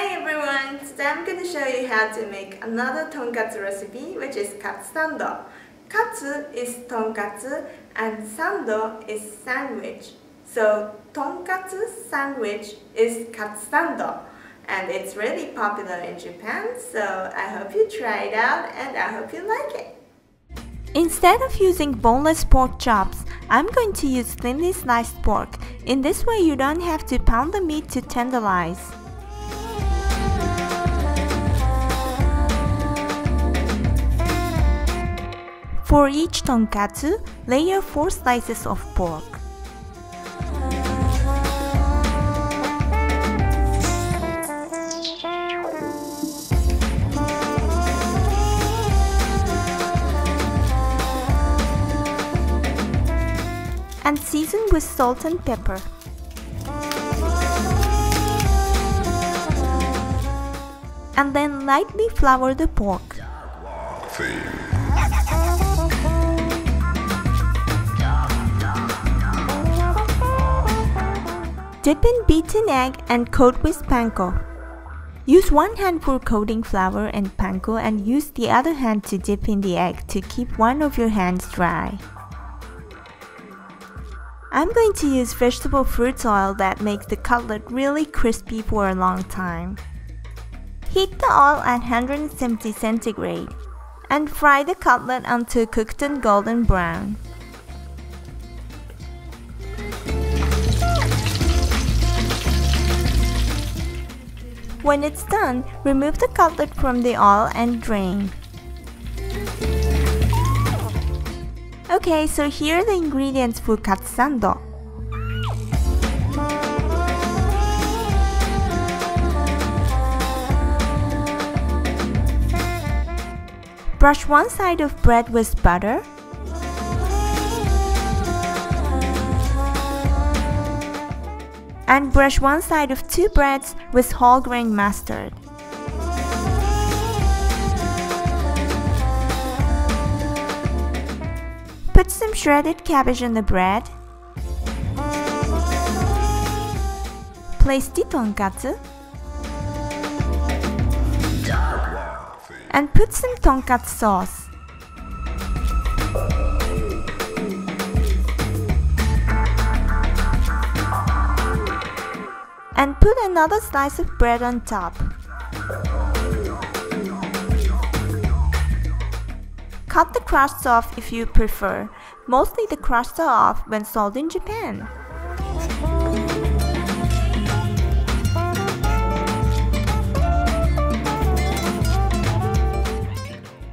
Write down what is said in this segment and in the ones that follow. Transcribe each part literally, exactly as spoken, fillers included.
Hi everyone! Today I'm going to show you how to make another tonkatsu recipe, which is katsu sando. Katsu is tonkatsu and sando is sandwich. So tonkatsu sandwich is katsu sando, and it's really popular in Japan, so I hope you try it out and I hope you like it. Instead of using boneless pork chops, I'm going to use thinly sliced pork. In this way you don't have to pound the meat to tenderize. For each tonkatsu, layer four slices of pork. And season with salt and pepper. And then lightly flour the pork. Dip in beaten egg and coat with panko. Use one hand for coating flour and panko and use the other hand to dip in the egg to keep one of your hands dry. I'm going to use vegetable fruit oil that makes the cutlet really crispy for a long time. Heat the oil at one hundred seventy centigrade and fry the cutlet until cooked and golden brown. When it's done, remove the cutlet from the oil and drain. Okay, so here are the ingredients for katsu sando. Brush one side of bread with butter. And brush one side of two breads with whole grain mustard. Put some shredded cabbage on the bread. Place the tonkatsu. And put some tonkatsu sauce. And put another slice of bread on top. Cut the crust off if you prefer. Mostly the crusts are off when sold in Japan.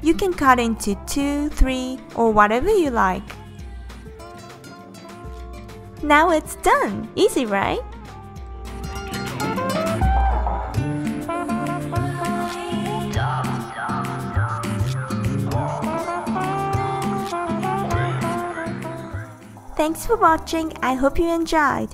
You can cut into two, three, or whatever you like. Now it's done! Easy, right? Thanks for watching, I hope you enjoyed!